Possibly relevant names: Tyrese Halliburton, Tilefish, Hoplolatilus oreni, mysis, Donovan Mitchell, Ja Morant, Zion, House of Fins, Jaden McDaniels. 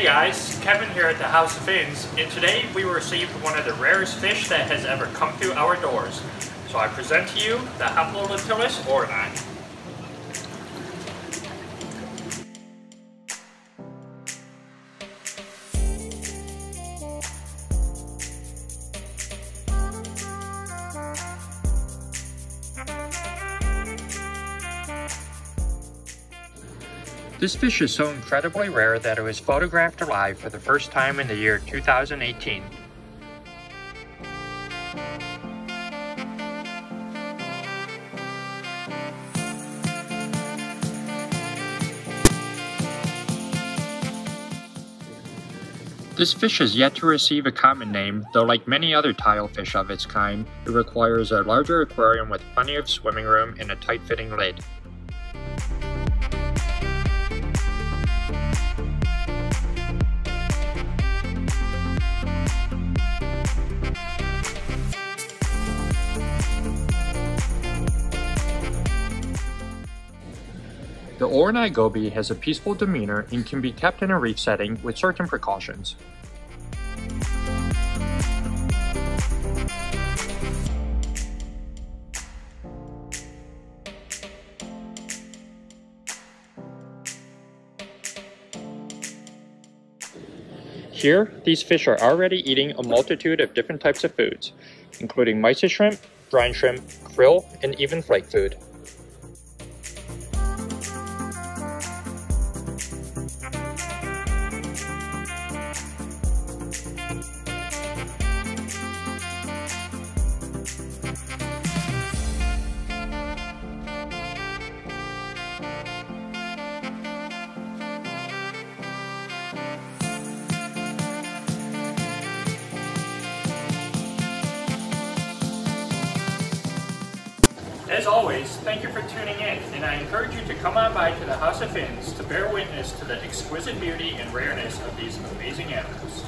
Hey guys, Kevin here at the House of Fins, and today we received one of the rarest fish that has ever come through our doors. So I present to you the Hoplolatilus oreni. This fish is so incredibly rare that it was photographed alive for the first time in the year 2018. This fish is yet to receive a common name, though like many other tilefish of its kind, it requires a larger aquarium with plenty of swimming room and a tight-fitting lid. The oreni goby has a peaceful demeanor and can be kept in a reef setting with certain precautions. Here, these fish are already eating a multitude of different types of foods, including mysis shrimp, brine shrimp, krill, and even flake food. As always, thank you for tuning in, and I encourage you to come on by to the House of Fins to bear witness to the exquisite beauty and rareness of these amazing animals.